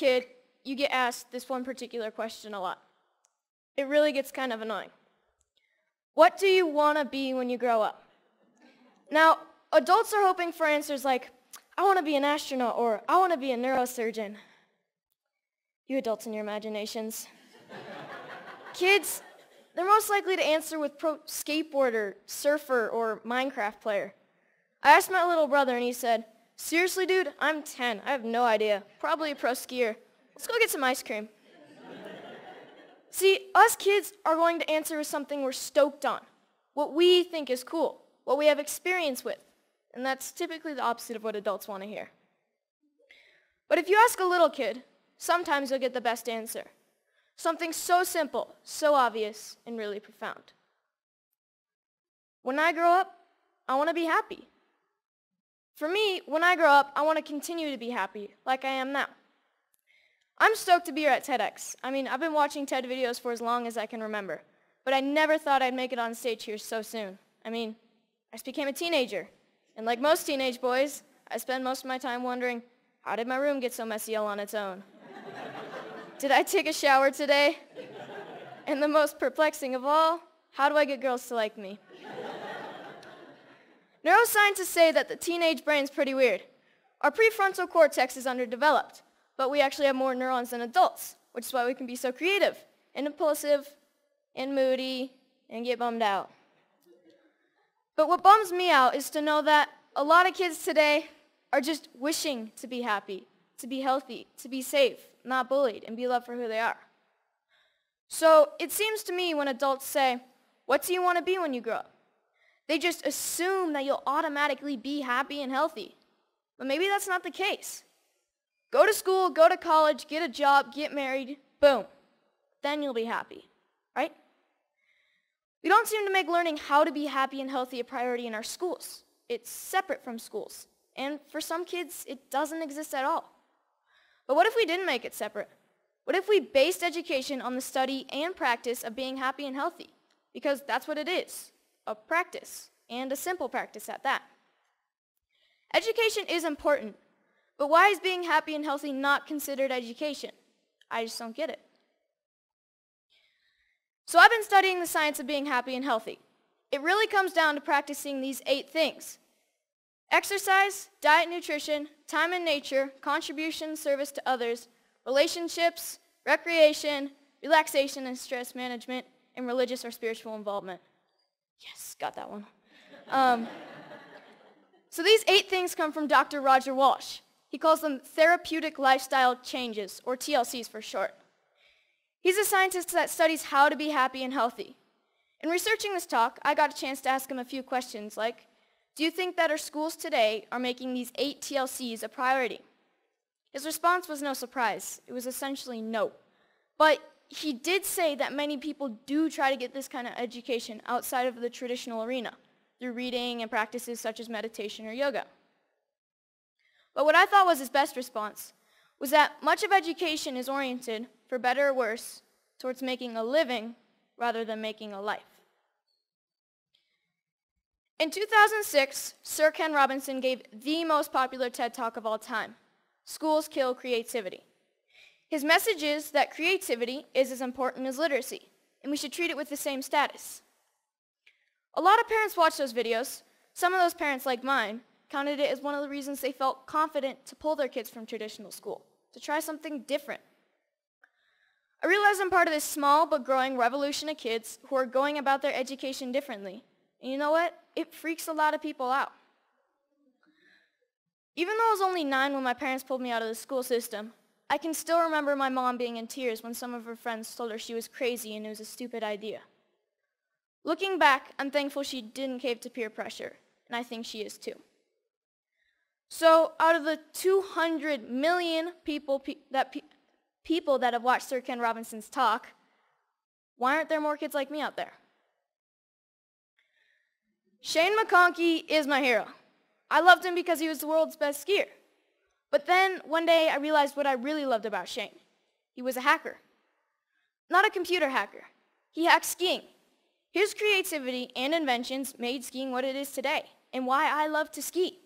kid, you get asked this one particular question a lot. It really gets kind of annoying. What do you want to be when you grow up? Now, adults are hoping for answers like, I want to be an astronaut, or I want to be a neurosurgeon. You adults and your imaginations. Kids, they're most likely to answer with pro skateboarder, surfer, or Minecraft player. I asked my little brother, and he said, seriously, dude, I'm 10. I have no idea. Probably a pro skier. Let's go get some ice cream. See, us kids are going to answer with something we're stoked on, what we think is cool, what we have experience with. And that's typically the opposite of what adults want to hear. But if you ask a little kid, sometimes you'll get the best answer. Something so simple, so obvious, and really profound. When I grow up, I want to be happy. For me, when I grow up, I want to continue to be happy, like I am now. I'm stoked to be here at TEDx. I mean, I've been watching TED videos for as long as I can remember, but I never thought I'd make it on stage here so soon. I mean, I just became a teenager, and like most teenage boys, I spend most of my time wondering, how did my room get so messy all on its own? Did I take a shower today? And the most perplexing of all, how do I get girls to like me? Neuroscientists say that the teenage brain's pretty weird. Our prefrontal cortex is underdeveloped, but we actually have more neurons than adults, which is why we can be so creative and impulsive and moody and get bummed out. But what bums me out is to know that a lot of kids today are just wishing to be happy, to be healthy, to be safe, not bullied, and be loved for who they are. So it seems to me when adults say, what do you want to be when you grow up? They just assume that you'll automatically be happy and healthy. But maybe that's not the case. Go to school, go to college, get a job, get married, boom. Then you'll be happy, right? We don't seem to make learning how to be happy and healthy a priority in our schools. It's separate from schools. And for some kids, it doesn't exist at all. But what if we didn't make it separate? What if we based education on the study and practice of being happy and healthy? Because that's what it is. A practice, and a simple practice at that. Education is important, but why is being happy and healthy not considered education? I just don't get it. So I've been studying the science of being happy and healthy. It really comes down to practicing these 8 things. Exercise, diet, nutrition, time in nature, contribution, service to others, relationships, recreation, relaxation and stress management, and religious or spiritual involvement. Yes, got that one. So these 8 things come from Dr. Roger Walsh. He calls them therapeutic lifestyle changes, or TLCs for short. He's a scientist that studies how to be happy and healthy. In researching this talk, I got a chance to ask him a few questions like, do you think that our schools today are making these 8 TLCs a priority? His response was no surprise. It was essentially no. But he did say that many people do try to get this kind of education outside of the traditional arena through reading and practices such as meditation or yoga. But what I thought was his best response was that much of education is oriented, for better or worse, towards making a living rather than making a life. In 2006, Sir Ken Robinson gave the most popular TED Talk of all time, Schools Kill Creativity. His message is that creativity is as important as literacy, and we should treat it with the same status. A lot of parents watch those videos. Some of those parents, like mine, counted it as one of the reasons they felt confident to pull their kids from traditional school, to try something different. I realize I'm part of this small but growing revolution of kids who are going about their education differently. And you know what? It freaks a lot of people out. Even though I was only 9 when my parents pulled me out of the school system, I can still remember my mom being in tears when some of her friends told her she was crazy and it was a stupid idea. Looking back, I'm thankful she didn't cave to peer pressure, and I think she is too. So out of the 200 million people that have watched Sir Ken Robinson's talk, why aren't there more kids like me out there? Shane McConkey is my hero. I loved him because he was the world's best skier. But then, one day, I realized what I really loved about Shane. He was a hacker. Not a computer hacker. He hacked skiing. His creativity and inventions made skiing what it is today, and why I love to ski.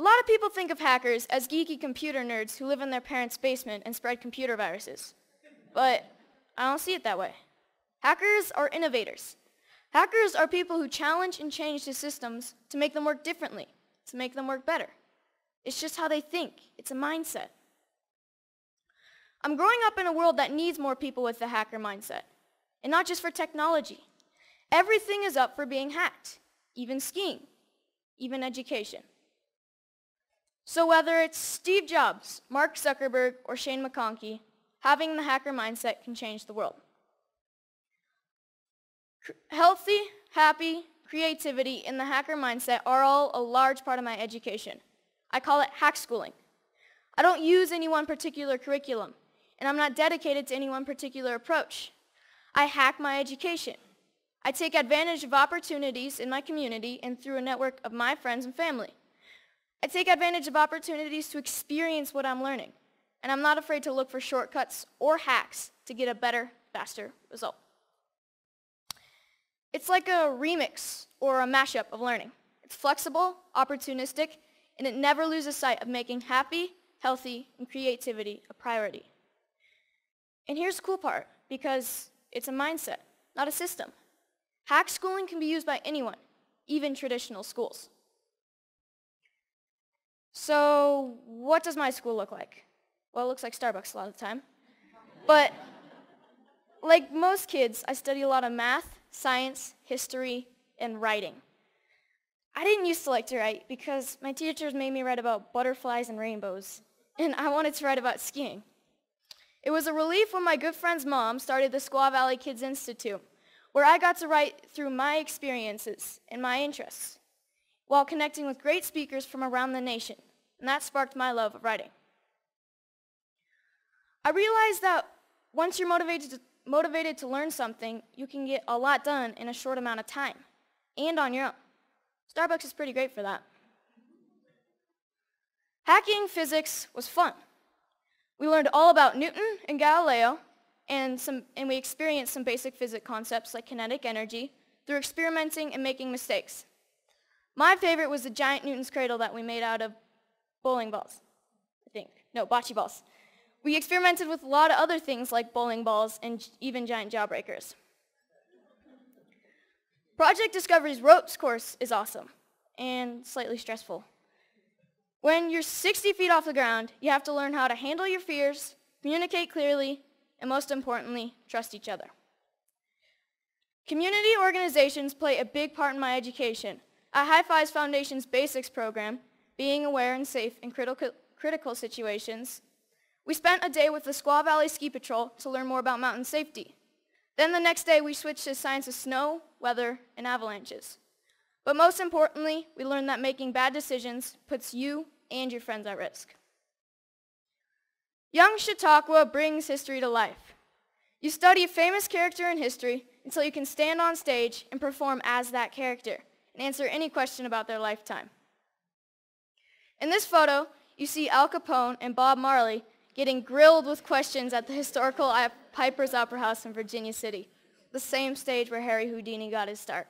A lot of people think of hackers as geeky computer nerds who live in their parents' basement and spread computer viruses. But I don't see it that way. Hackers are innovators. Hackers are people who challenge and change the systems to make them work differently, to make them work better. It's just how they think. It's a mindset. I'm growing up in a world that needs more people with the hacker mindset, and not just for technology. Everything is up for being hacked, even skiing, even education. So whether it's Steve Jobs, Mark Zuckerberg, or Shane McConkey, having the hacker mindset can change the world. Healthy, happy, creativity, and the hacker mindset are all a large part of my education. I call it hack schooling. I don't use any one particular curriculum, and I'm not dedicated to any one particular approach. I hack my education. I take advantage of opportunities in my community and through a network of my friends and family. I take advantage of opportunities to experience what I'm learning, and I'm not afraid to look for shortcuts or hacks to get a better, faster result. It's like a remix or a mashup of learning. It's flexible, opportunistic, and it never loses sight of making happy, healthy, and creativity a priority. And here's the cool part, because it's a mindset, not a system. Hack schooling can be used by anyone, even traditional schools. So what does my school look like? Well, it looks like Starbucks a lot of the time. But like most kids, I study a lot of math, science, history, and writing. I didn't used to like to write because my teachers made me write about butterflies and rainbows, and I wanted to write about skiing. It was a relief when my good friend's mom started the Squaw Valley Kids Institute, where I got to write through my experiences and my interests, while connecting with great speakers from around the nation, and that sparked my love of writing. I realized that once you're motivated to learn something, you can get a lot done in a short amount of time, and on your own. Starbucks is pretty great for that. Hacking physics was fun. We learned all about Newton and Galileo, and we experienced some basic physics concepts like kinetic energy through experimenting and making mistakes. My favorite was the giant Newton's cradle that we made out of bowling balls, I think. No, bocce balls. We experimented with a lot of other things like bowling balls and even giant jawbreakers. Project Discovery's ropes course is awesome and slightly stressful. When you're 60 feet off the ground, you have to learn how to handle your fears, communicate clearly, and most importantly, trust each other. Community organizations play a big part in my education. At Hi-Fi's Foundation's Basics program, being aware and safe in critical situations, we spent a day with the Squaw Valley Ski Patrol to learn more about mountain safety. Then the next day, we switched to science of snow, weather, and avalanches. But most importantly, we learned that making bad decisions puts you and your friends at risk. Young Chautauqua brings history to life. You study a famous character in history until you can stand on stage and perform as that character and answer any question about their lifetime. In this photo, you see Al Capone and Bob Marley getting grilled with questions at the historical Piper's Opera House in Virginia City, the same stage where Harry Houdini got his start.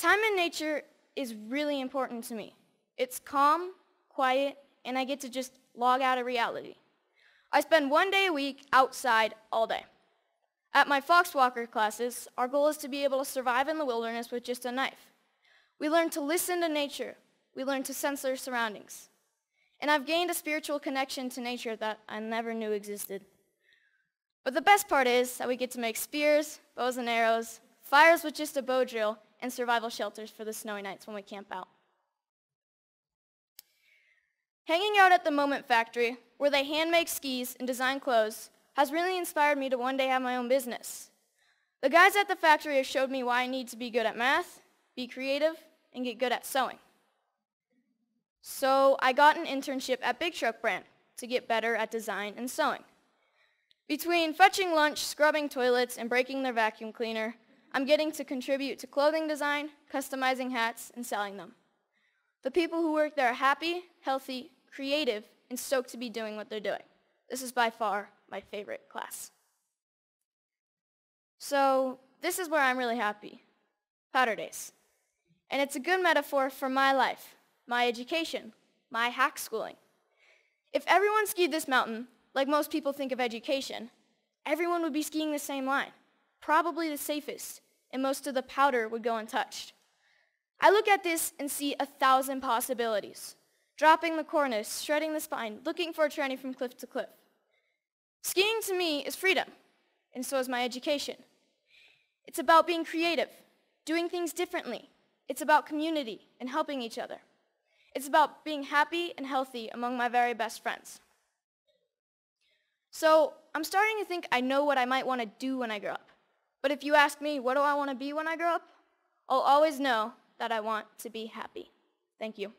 Time in nature is really important to me. It's calm, quiet, and I get to just log out of reality. I spend one day a week outside all day. At my Foxwalker classes, our goal is to be able to survive in the wilderness with just a knife. We learn to listen to nature. We learn to sense our surroundings. And I've gained a spiritual connection to nature that I never knew existed. But the best part is that we get to make spears, bows and arrows, fires with just a bow drill, and survival shelters for the snowy nights when we camp out. Hanging out at the Moment Factory, where they hand-make skis and design clothes, has really inspired me to one day have my own business. The guys at the factory have showed me why I need to be good at math, be creative, and get good at sewing. So I got an internship at Big Truck Brand to get better at design and sewing. Between fetching lunch, scrubbing toilets, and breaking their vacuum cleaner, I'm getting to contribute to clothing design, customizing hats, and selling them. The people who work there are happy, healthy, creative, and stoked to be doing what they're doing. This is by far my favorite class. So this is where I'm really happy, powder days. And it's a good metaphor for my life, my education, my hack schooling. If everyone skied this mountain, like most people think of education, everyone would be skiing the same line, probably the safest, and most of the powder would go untouched. I look at this and see 1,000 possibilities. Dropping the cornice, shredding the spine, looking for a tranny from cliff to cliff. Skiing to me is freedom, and so is my education. It's about being creative, doing things differently. It's about community and helping each other. It's about being happy and healthy among my very best friends. So I'm starting to think I know what I might want to do when I grow up. But if you ask me, what do I want to be when I grow up? I'll always know that I want to be happy. Thank you.